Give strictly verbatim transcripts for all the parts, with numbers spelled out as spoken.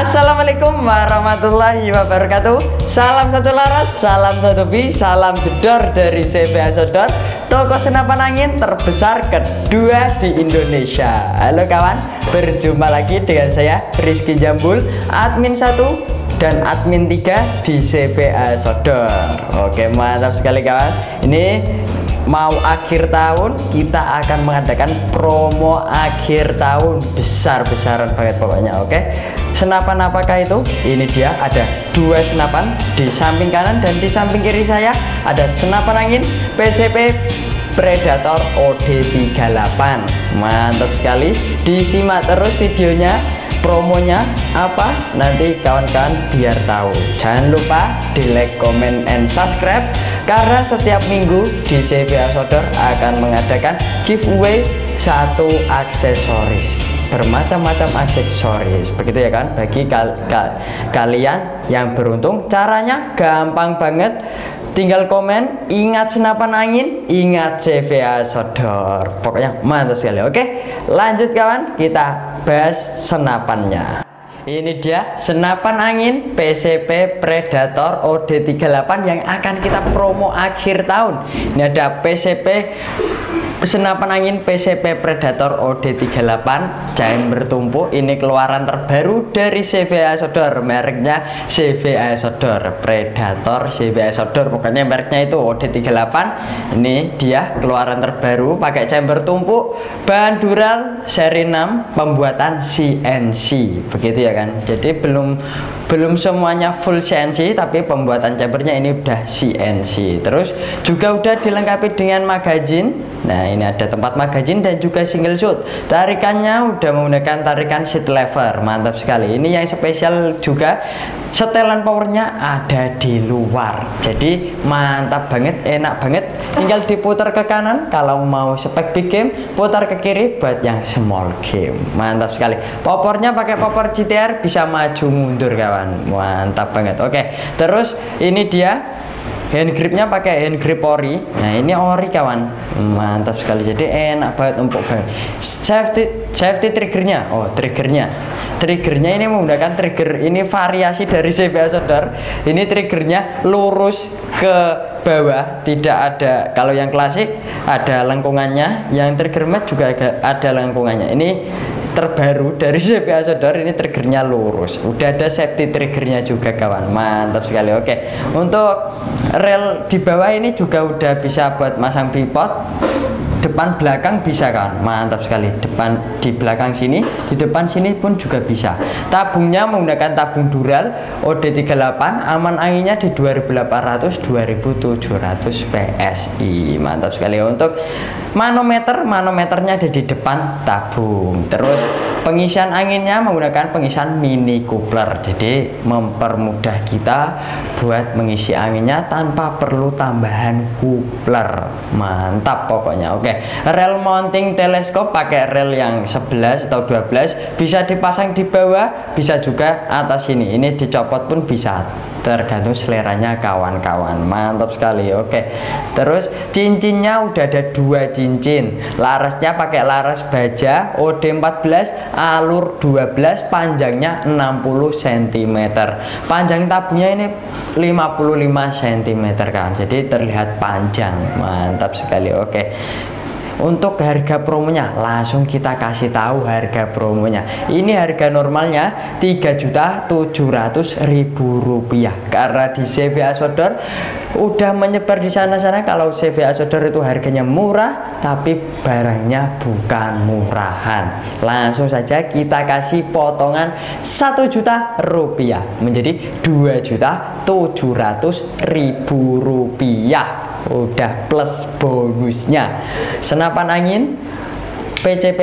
Assalamualaikum warahmatullahi wabarakatuh. Salam satu laras, salam satu bi, salam jedor dari C V AHAS Outdoor, toko senapan angin terbesar kedua di Indonesia. Halo kawan, berjumpa lagi dengan saya Rizky Jambul, admin satu dan admin tiga di C V AHAS Outdoor. Oke, mantap sekali kawan. Ini mau akhir tahun, kita akan mengadakan promo akhir tahun besar-besaran banget pokoknya. Oke, senapan apakah itu? Ini dia, ada dua senapan di samping kanan dan di samping kiri saya ada senapan angin P C P Predator O D tiga delapan. Mantap sekali, disimak terus videonya, promonya apa nanti kawan-kawan biar tahu. Jangan lupa di like, comment, and subscribe karena setiap minggu di C V AHAS Outdoor akan mengadakan giveaway satu aksesoris, bermacam-macam aksesoris begitu ya kan, bagi kal kal kalian yang beruntung. Caranya gampang banget, tinggal komen, ingat senapan angin, ingat C V AHAS Outdoor. Pokoknya mantap sekali. Oke, lanjut kawan, kita bahas senapannya. Ini dia senapan angin P C P Predator O D tiga delapan yang akan kita promo akhir tahun. Ini ada P C P senapan angin P C P Predator O D tiga delapan jam bertumpuk. Ini keluaran terbaru dari C V AHAS Outdoor, mereknya C V AHAS Outdoor Predator, C V AHAS Outdoor, pokoknya mereknya itu O D tiga delapan. Ini dia keluaran terbaru, pakai jam bertumpuk, bahan dural seri enam, pembuatan C N C begitu ya kan. Jadi belum belum semuanya full C N C, tapi pembuatan chambernya ini udah C N C. Terus juga udah dilengkapi dengan magazin. Nah, ini ada tempat magazin dan juga single shoot. Tarikannya udah menggunakan tarikan seat lever, mantap sekali. Ini yang spesial juga, setelan powernya ada di luar, jadi mantap banget, enak banget. Tinggal diputar ke kanan kalau mau spek big game, putar ke kiri buat yang small game. Mantap sekali. Popornya pakai popor G T R, bisa maju mundur kawan, mantap banget. Oke, terus ini dia hand gripnya, pakai hand grip ori. Nah, ini ori kawan, mantap sekali, jadi enak banget, empuk banget. Safety safety triggernya, oh triggernya triggernya ini menggunakan trigger, ini variasi dari C V AHAS Outdoor. Ini triggernya lurus ke bawah, tidak ada, kalau yang klasik ada lengkungannya, yang trigger mat juga ada lengkungannya. Ini terbaru dari C V AHAS Outdoor, ini triggernya lurus, udah ada safety triggernya juga kawan, mantap sekali. Oke, untuk rel di bawah ini juga udah bisa buat masang pivot depan belakang, bisa kawan, mantap sekali. Depan di belakang sini, di depan sini pun juga bisa. Tabungnya menggunakan tabung dural O D tiga delapan, aman anginnya di dua ribu delapan ratus sampai dua ribu tujuh ratus P S I, mantap sekali. Untuk manometer, manometernya ada di depan tabung. Terus pengisian anginnya menggunakan pengisian mini coupler, jadi mempermudah kita buat mengisi anginnya tanpa perlu tambahan coupler, mantap pokoknya. Oke, rel mounting teleskop, pakai rel yang sebelas atau dua belas, bisa dipasang di bawah, bisa juga atas sini, ini dicopot pun bisa, tergantung seleranya kawan-kawan, mantap sekali. Oke, terus cincinnya udah ada dua cincin, larasnya pakai laras baja O D empat belas alur dua belas, panjangnya enam puluh sentimeter, panjang tabungnya ini lima puluh lima sentimeter kawan, jadi terlihat panjang, mantap sekali. Oke, untuk harga promonya langsung kita kasih tahu harga promonya. Ini harga normalnya tiga juta tujuh ratus ribu rupiah, karena di C V AHAS Outdoor udah menyebar di sana-sana kalau C V AHAS Outdoor itu harganya murah tapi barangnya bukan murahan. Langsung saja kita kasih potongan satu juta rupiah menjadi dua juta tujuh ratus ribu rupiah, udah plus bonusnya. Senapan angin P C P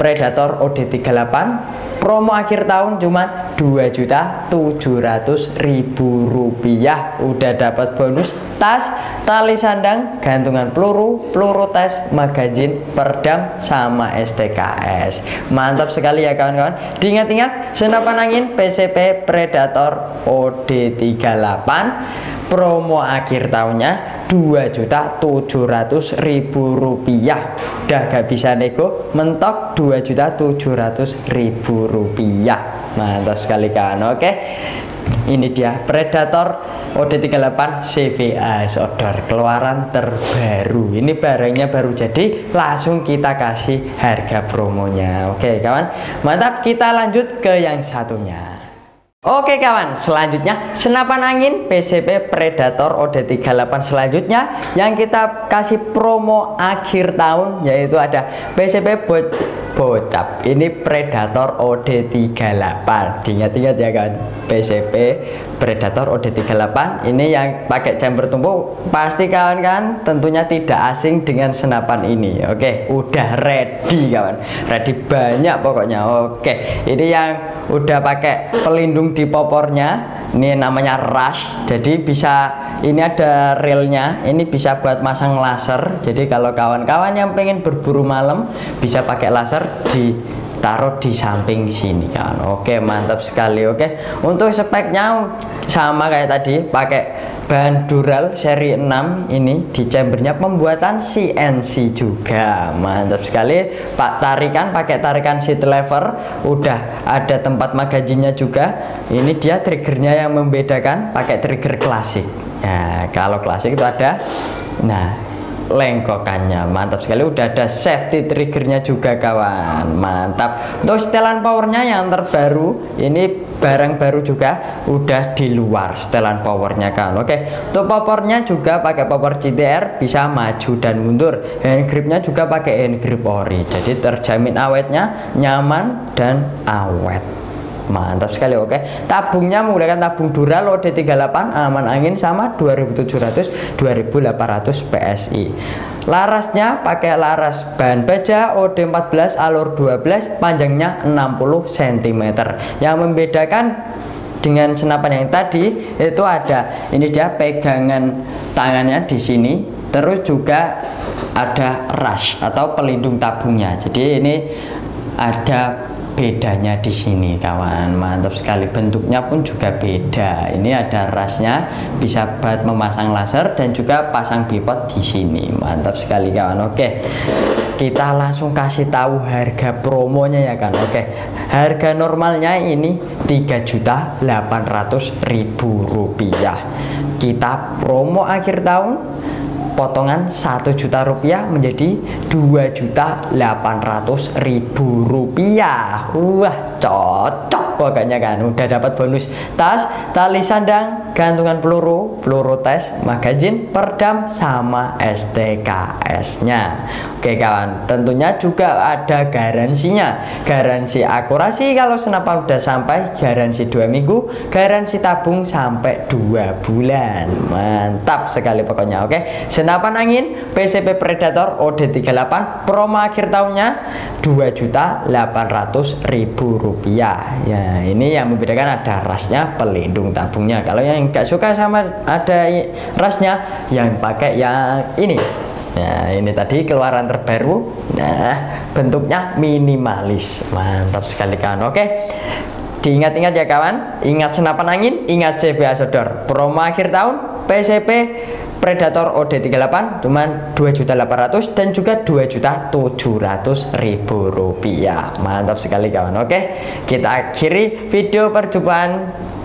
Predator O D tiga delapan promo akhir tahun cuma dua juta tujuh ratus ribu rupiah, udah dapat bonus tas, tali sandang, gantungan peluru, peluru tes, magazin, perdam, sama S T K S. Mantap sekali ya kawan-kawan. Diingat-ingat, senapan angin P C P Predator O D tiga delapan promo akhir tahunnya dua juta tujuh ratus ribu rupiah. Udah gak bisa nego, mentok dua juta tujuh ratus ribu rupiah. Mantap sekali kan. Oke, ini dia Predator O D tiga delapan C V AHAS Outdoor keluaran terbaru. Ini barangnya baru jadi, langsung kita kasih harga promonya. Oke kawan, mantap, kita lanjut ke yang satunya. Oke kawan, selanjutnya senapan angin P C P Predator O D tiga delapan selanjutnya yang kita kasih promo akhir tahun, yaitu ada P C P bo bocap ini Predator O D tiga delapan. Diingat-ingat ya kawan, P C P Predator O D tiga delapan ini yang pakai chamber tumpuk, pasti kawan kan tentunya tidak asing dengan senapan ini. Oke, udah ready kawan, ready banyak pokoknya. Oke, ini yang udah pakai pelindung di popornya, ini namanya rush. Jadi bisa, ini ada reelnya, ini bisa buat masang laser. Jadi kalau kawan-kawan yang pengen berburu malam bisa pakai laser, ditaruh di samping sini kan. Oke, mantap sekali. Oke, untuk speknya sama kayak tadi, pakai bahan dural seri enam, ini di chambernya pembuatan C N C juga. Mantap sekali. Pak tarikan pakai tarikan seat lever, udah ada tempat magazinnya juga. Ini dia triggernya yang membedakan, pakai trigger klasik. Nah, kalau klasik itu ada nah lengkokannya. Mantap sekali, udah ada safety triggernya juga kawan. Mantap. Untuk setelan powernya yang terbaru, ini barang baru juga, udah di luar setelan powernya kan. Oke, untuk powernya juga pakai power G T R, bisa maju dan mundur. Hand gripnya juga pakai hand grip ori, jadi terjamin awetnya, nyaman dan awet. Mantap sekali. Oke, tabungnya menggunakan tabung Dural O D tiga delapan aman angin sama dua ribu tujuh ratus dua ribu delapan ratus P S I. Larasnya pakai laras bahan baja O D empat belas alur dua belas, panjangnya enam puluh sentimeter. Yang membedakan dengan senapan yang tadi itu ada, ini dia pegangan tangannya di sini, terus juga ada rush atau pelindung tabungnya. Jadi ini ada bedanya di sini kawan. Mantap sekali, bentuknya pun juga beda. Ini ada rasnya, bisa buat memasang laser dan juga pasang bipod di sini. Mantap sekali kawan. Oke, kita langsung kasih tahu harga promonya ya kan. Oke, harga normalnya ini tiga juta delapan ratus ribu rupiah. Kita promo akhir tahun, potongan satu juta rupiah menjadi dua juta delapan ratus ribu rupiah. Wah, cocok pokoknya kan. Udah dapat bonus tas, tali sandang, gantungan peluru, peluru tes, magazin, perdam, sama S T K S nya Oke kawan, tentunya juga ada garansinya. Garansi akurasi kalau senapan udah sampai, garansi dua minggu, garansi tabung sampai dua bulan. Mantap sekali pokoknya. Oke, senapan angin P C P Predator O D tiga delapan promo akhir tahunnya dua juta delapan ratus ribu rupiah. Ya, ini yang membedakan ada rasnya, pelindung tabungnya. Kalau yang nggak suka sama ada rasnya, yang pakai yang ini. Nah, ini tadi keluaran terbaru. Nah, bentuknya minimalis. Mantap sekali kawan. Oke, diingat-ingat ya kawan, ingat senapan angin, ingat C V AHAS Outdoor. Promo akhir tahun P C P Predator O D tiga delapan cuman dua juta delapan ratus ribu dan juga dua juta tujuh ratus ribu rupiah. Mantap sekali kawan. Oke, kita akhiri video perjumpaan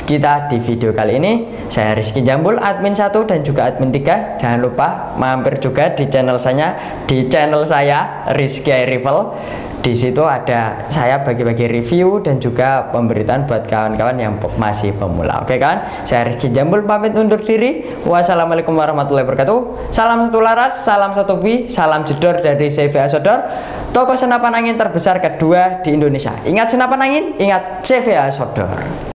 kita di video kali ini. Saya Rizky Jambul, admin satu dan juga admin tiga. Jangan lupa mampir juga di channel saya, di channel saya Rizky Rival. Di situ ada saya bagi-bagi review dan juga pemberitaan buat kawan-kawan yang masih pemula. Oke kawan, saya Rizky Jambul pamit undur diri. Wassalamualaikum warahmatullahi wabarakatuh. Salam satu laras, salam satu bi, salam jedor dari C V AHAS Outdoor, toko senapan angin terbesar kedua di Indonesia. Ingat senapan angin, ingat C V AHAS Outdoor.